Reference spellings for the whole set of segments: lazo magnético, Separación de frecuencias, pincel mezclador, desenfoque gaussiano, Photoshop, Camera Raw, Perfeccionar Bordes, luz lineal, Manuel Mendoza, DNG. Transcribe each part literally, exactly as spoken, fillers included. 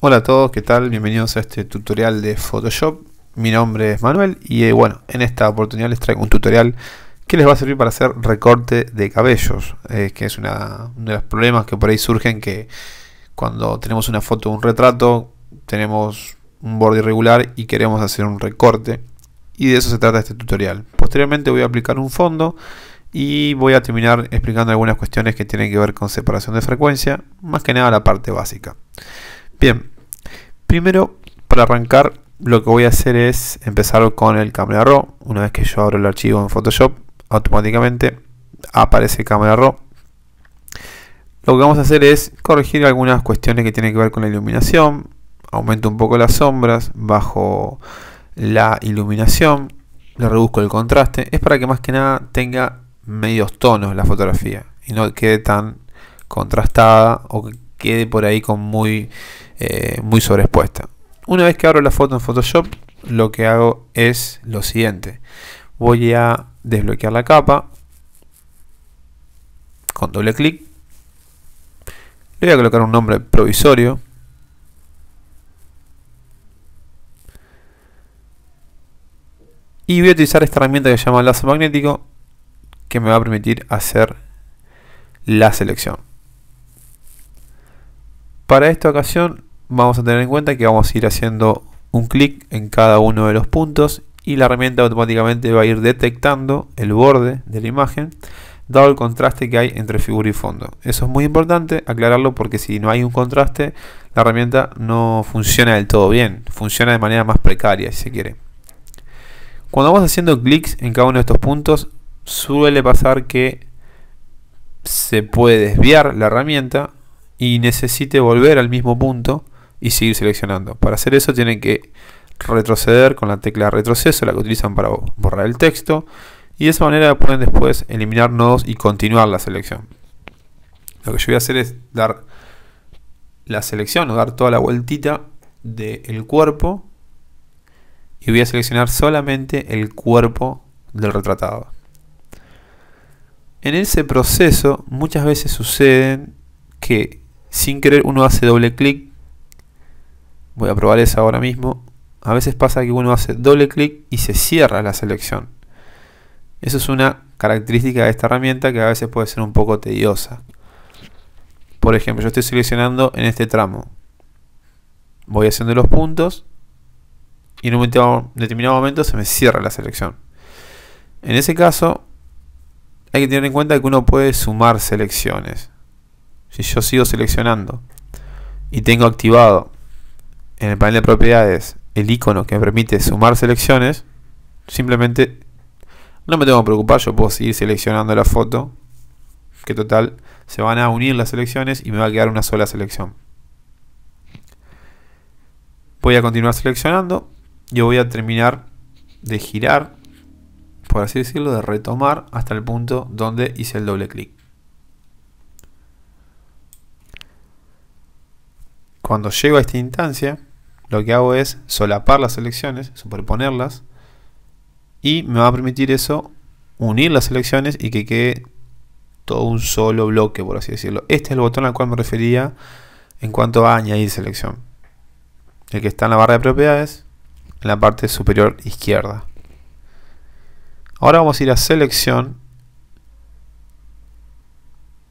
Hola a todos, ¿qué tal? Bienvenidos a este tutorial de Photoshop. Mi nombre es Manuel y eh, bueno, en esta oportunidad les traigo un tutorial que les va a servir para hacer recorte de cabellos, eh, que es una, uno de los problemas que por ahí surgen, que cuando tenemos una foto o un retrato, tenemos un borde irregular y queremos hacer un recorte, y de eso se trata este tutorial. Posteriormente voy a aplicar un fondo y voy a terminar explicando algunas cuestiones que tienen que ver con separación de frecuencia, más que nada la parte básica. Bien, primero, para arrancar, lo que voy a hacer es empezar con el Camera Raw. Una vez que yo abro el archivo en Photoshop, automáticamente aparece Camera Raw. Lo que vamos a hacer es corregir algunas cuestiones que tienen que ver con la iluminación. Aumento un poco las sombras, bajo la iluminación, le reduzco el contraste. Es para que más que nada tenga medios tonos la fotografía y no quede tan contrastada o que quede por ahí con muy, eh, muy sobreexpuesta. Una vez que abro la foto en Photoshop, lo que hago es lo siguiente: voy a desbloquear la capa con doble clic, le voy a colocar un nombre provisorio, y voy a utilizar esta herramienta que se llama lazo magnético, que me va a permitir hacer la selección. Para esta ocasión vamos a tener en cuenta que vamos a ir haciendo un clic en cada uno de los puntos y la herramienta automáticamente va a ir detectando el borde de la imagen, dado el contraste que hay entre figura y fondo. Eso es muy importante aclararlo, porque si no hay un contraste, la herramienta no funciona del todo bien, funciona de manera más precaria, si se quiere. Cuando vamos haciendo clics en cada uno de estos puntos, suele pasar que se puede desviar la herramienta y necesite volver al mismo punto y seguir seleccionando. Para hacer eso tienen que retroceder con la tecla de retroceso, la que utilizan para borrar el texto, y de esa manera pueden después eliminar nodos y continuar la selección. Lo que yo voy a hacer es dar la selección o dar toda la vueltita del cuerpo y voy a seleccionar solamente el cuerpo del retratado. En ese proceso muchas veces suceden que sin querer uno hace doble clic. Voy a probar eso ahora mismo. A veces pasa que uno hace doble clic y se cierra la selección. Eso es una característica de esta herramienta que a veces puede ser un poco tediosa. Por ejemplo, yo estoy seleccionando en este tramo, voy haciendo los puntos y en un determinado momento se me cierra la selección. En ese caso hay que tener en cuenta que uno puede sumar selecciones. Si yo sigo seleccionando y tengo activado en el panel de propiedades el icono que me permite sumar selecciones, simplemente no me tengo que preocupar, yo puedo seguir seleccionando la foto, que total se van a unir las selecciones y me va a quedar una sola selección. Voy a continuar seleccionando, yo voy a terminar de girar, por así decirlo, de retomar hasta el punto donde hice el doble clic. Cuando llego a esta instancia, lo que hago es solapar las selecciones, superponerlas, y me va a permitir eso, unir las selecciones y que quede todo un solo bloque, por así decirlo. Este es el botón al cual me refería en cuanto a añadir selección, el que está en la barra de propiedades, en la parte superior izquierda. Ahora vamos a ir a selección,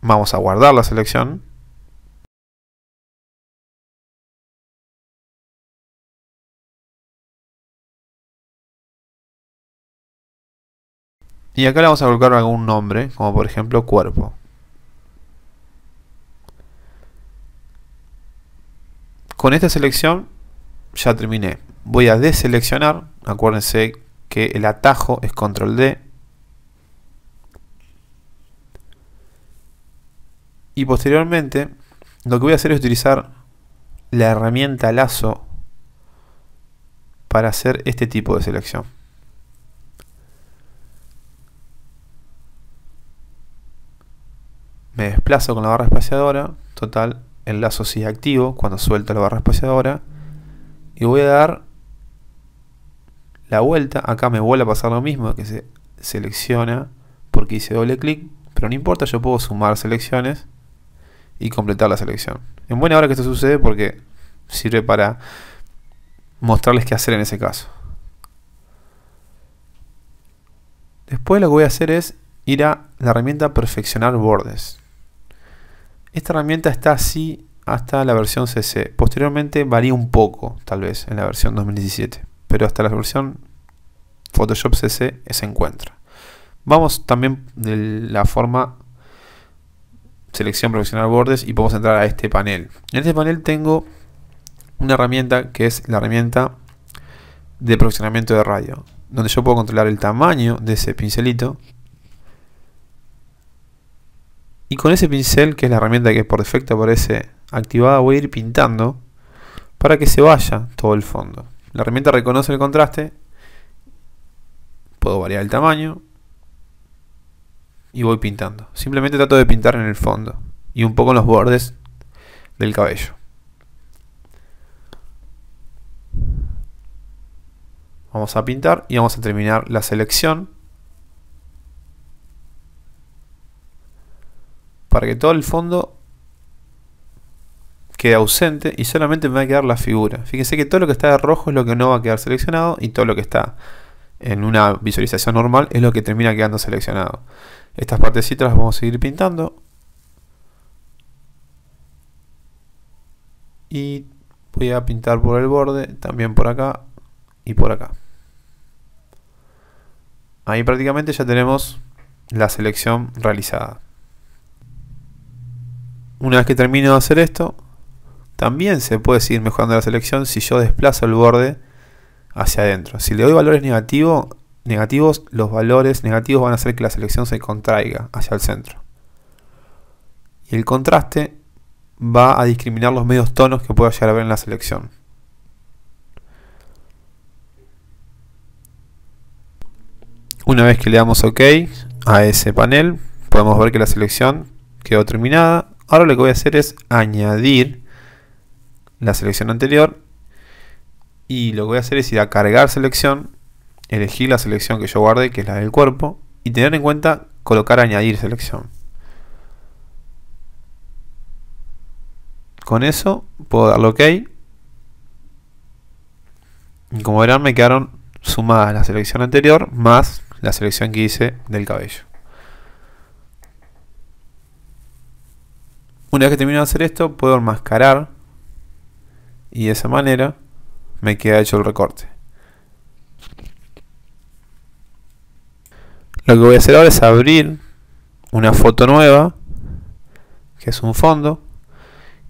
vamos a guardar la selección. Y acá le vamos a colocar algún nombre, como por ejemplo cuerpo. Con esta selección ya terminé. Voy a deseleccionar. Acuérdense que el atajo es control D. Y posteriormente lo que voy a hacer es utilizar la herramienta lazo para hacer este tipo de selección. Me desplazo con la barra espaciadora, total, el lazo sigue activo cuando suelto la barra espaciadora, y voy a dar la vuelta. Acá me vuelve a pasar lo mismo, que se selecciona porque hice doble clic, pero no importa, yo puedo sumar selecciones y completar la selección. En buena hora que esto sucede, porque sirve para mostrarles qué hacer en ese caso. Después lo que voy a hacer es ir a la herramienta Perfeccionar Bordes. Esta herramienta está así hasta la versión C C. Posteriormente varía un poco, tal vez, en la versión dos mil diecisiete. Pero hasta la versión Photoshop C C se encuentra. Vamos también de la forma selección Perfeccionar Bordes y podemos entrar a este panel. En este panel tengo una herramienta que es la herramienta de perfeccionamiento de radio, donde yo puedo controlar el tamaño de ese pincelito. Y con ese pincel, que es la herramienta que por defecto aparece activada, voy a ir pintando para que se vaya todo el fondo. La herramienta reconoce el contraste, puedo variar el tamaño y voy pintando. Simplemente trato de pintar en el fondo y un poco en los bordes del cabello. Vamos a pintar y vamos a terminar la selección para que todo el fondo quede ausente y solamente me va a quedar la figura. Fíjense que todo lo que está de rojo es lo que no va a quedar seleccionado y todo lo que está en una visualización normal es lo que termina quedando seleccionado. Estas partecitas las vamos a seguir pintando. Y voy a pintar por el borde, también por acá y por acá. Ahí prácticamente ya tenemos la selección realizada. Una vez que termino de hacer esto, también se puede seguir mejorando la selección si yo desplazo el borde hacia adentro. Si le doy valores negativo, negativos, los valores negativos van a hacer que la selección se contraiga hacia el centro. Y el contraste va a discriminar los medios tonos que pueda llegar a ver en la selección. Una vez que le damos OK a ese panel, podemos ver que la selección quedó terminada. Ahora lo que voy a hacer es añadir la selección anterior y lo que voy a hacer es ir a cargar selección, elegir la selección que yo guardé, que es la del cuerpo, y tener en cuenta colocar añadir selección. Con eso puedo darle OK y como verán me quedaron sumadas la selección anterior más la selección que hice del cabello. Una vez que termino de hacer esto, puedo enmascarar y de esa manera me queda hecho el recorte. Lo que voy a hacer ahora es abrir una foto nueva, que es un fondo,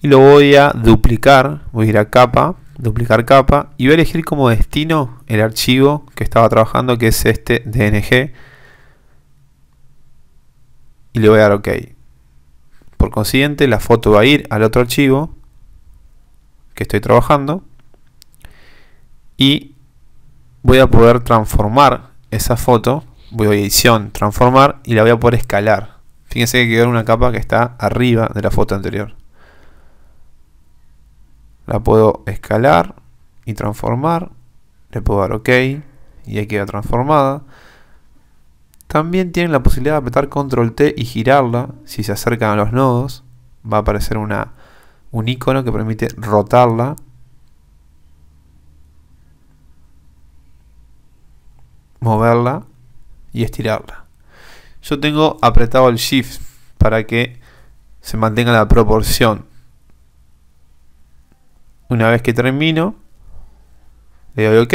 y lo voy a duplicar. Voy a ir a capa, duplicar capa, y voy a elegir como destino el archivo que estaba trabajando, que es este D N G, y le voy a dar OK. Por consiguiente, la foto va a ir al otro archivo que estoy trabajando y voy a poder transformar esa foto. Voy a edición, transformar, y la voy a poder escalar. Fíjense que quedó en una capa que está arriba de la foto anterior. La puedo escalar y transformar. Le puedo dar OK y ahí queda transformada. También tienen la posibilidad de apretar control T y girarla. Si se acercan a los nodos, va a aparecer una, un icono que permite rotarla. Moverla y estirarla. Yo tengo apretado el Shift para que se mantenga la proporción. Una vez que termino, le doy OK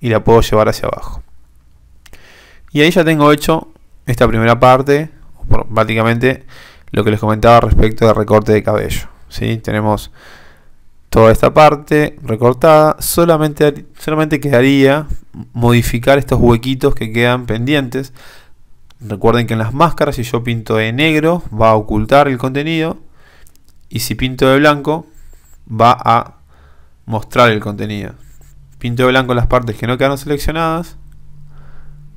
y la puedo llevar hacia abajo. Y ahí ya tengo hecho esta primera parte, prácticamente lo que les comentaba respecto del recorte de cabello, ¿sí? Tenemos toda esta parte recortada, solamente, solamente quedaría modificar estos huequitos que quedan pendientes. Recuerden que en las máscaras, si yo pinto de negro, va a ocultar el contenido, y si pinto de blanco, va a mostrar el contenido. Pinto de blanco las partes que no quedaron seleccionadas,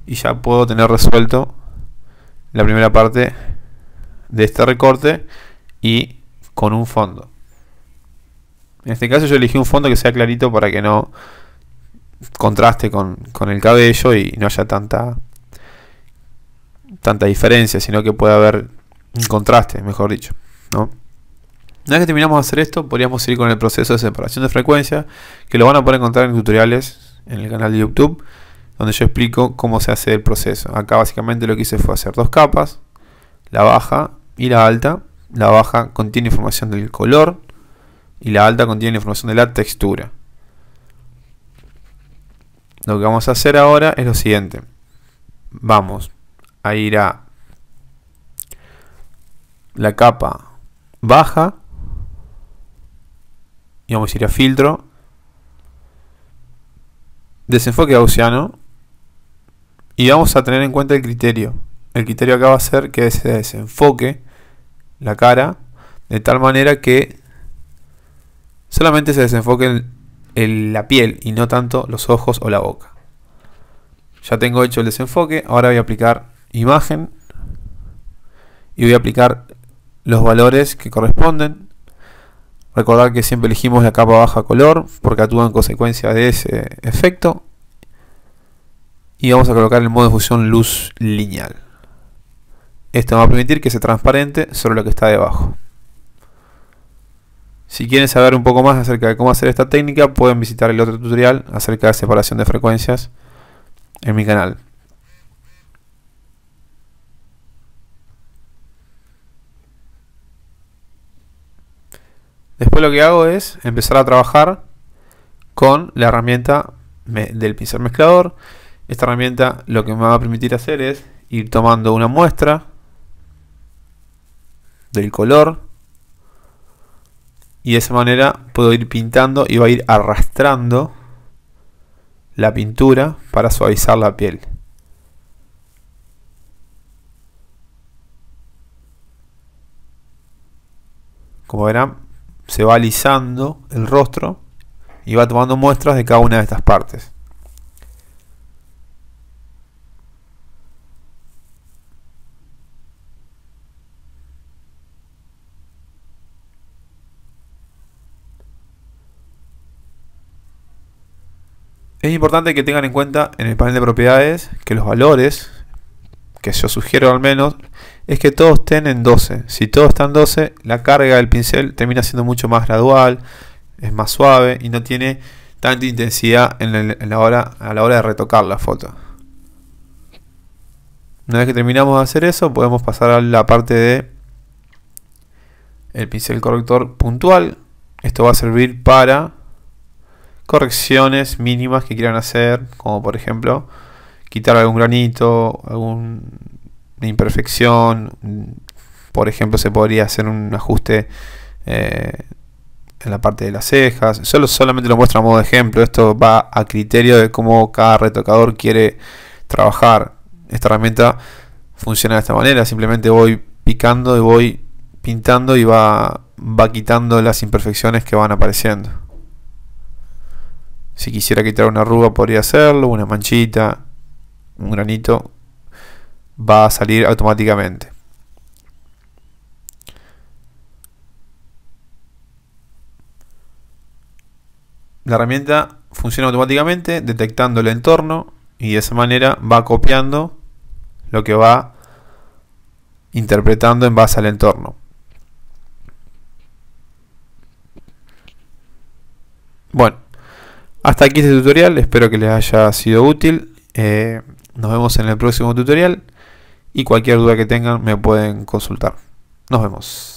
y ya puedo tener resuelto la primera parte de este recorte y con un fondo. En este caso yo elegí un fondo que sea clarito para que no contraste con, con el cabello y no haya tanta, tanta diferencia, sino que pueda haber un contraste, mejor dicho, ¿no? Una vez que terminamos de hacer esto, podríamos seguir con el proceso de separación de frecuencia, que lo van a poder encontrar en tutoriales en el canal de YouTube, donde yo explico cómo se hace el proceso. Acá básicamente lo que hice fue hacer dos capas, la baja y la alta. La baja contiene información del color y la alta contiene información de la textura. Lo que vamos a hacer ahora es lo siguiente. Vamos a ir a la capa baja y vamos a ir a filtro, desenfoque gaussiano, y vamos a tener en cuenta el criterio. El criterio acá va a ser que se desenfoque la cara de tal manera que solamente se desenfoque el, el, la piel y no tanto los ojos o la boca. Ya tengo hecho el desenfoque. Ahora voy a aplicar imagen y voy a aplicar los valores que corresponden. Recordar que siempre elegimos la capa baja color porque actúa en consecuencia de ese efecto. Y vamos a colocar el modo de fusión luz lineal. Esto va a permitir que sea transparente sobre lo que está debajo. Si quieren saber un poco más acerca de cómo hacer esta técnica, pueden visitar el otro tutorial acerca de separación de frecuencias en mi canal. Después lo que hago es empezar a trabajar con la herramienta del pincel mezclador. Esta herramienta lo que me va a permitir hacer es ir tomando una muestra del color. Y de esa manera puedo ir pintando y va a ir arrastrando la pintura para suavizar la piel. Como verán, se va alisando el rostro y va tomando muestras de cada una de estas partes. Es importante que tengan en cuenta en el panel de propiedades que los valores, que yo sugiero al menos, es que todos estén en doce. Si todos están en doce, la carga del pincel termina siendo mucho más gradual, es más suave y no tiene tanta intensidad en el, en la hora, a la hora de retocar la foto. Una vez que terminamos de hacer eso, podemos pasar a la parte de el pincel corrector puntual. Esto va a servir para correcciones mínimas que quieran hacer, como por ejemplo quitar algún granito, alguna imperfección. Por ejemplo, se podría hacer un ajuste eh, en la parte de las cejas. Solo, solamente lo muestro a modo de ejemplo. Esto va a criterio de cómo cada retocador quiere trabajar. Esta herramienta funciona de esta manera. Simplemente voy picando y voy pintando y va, va quitando las imperfecciones que van apareciendo. Si quisiera quitar una arruga podría hacerlo, una manchita, un granito, va a salir automáticamente. La herramienta funciona automáticamente detectando el entorno y de esa manera va copiando lo que va interpretando en base al entorno. Bueno. Hasta aquí este tutorial, espero que les haya sido útil, eh, nos vemos en el próximo tutorial y cualquier duda que tengan me pueden consultar. Nos vemos.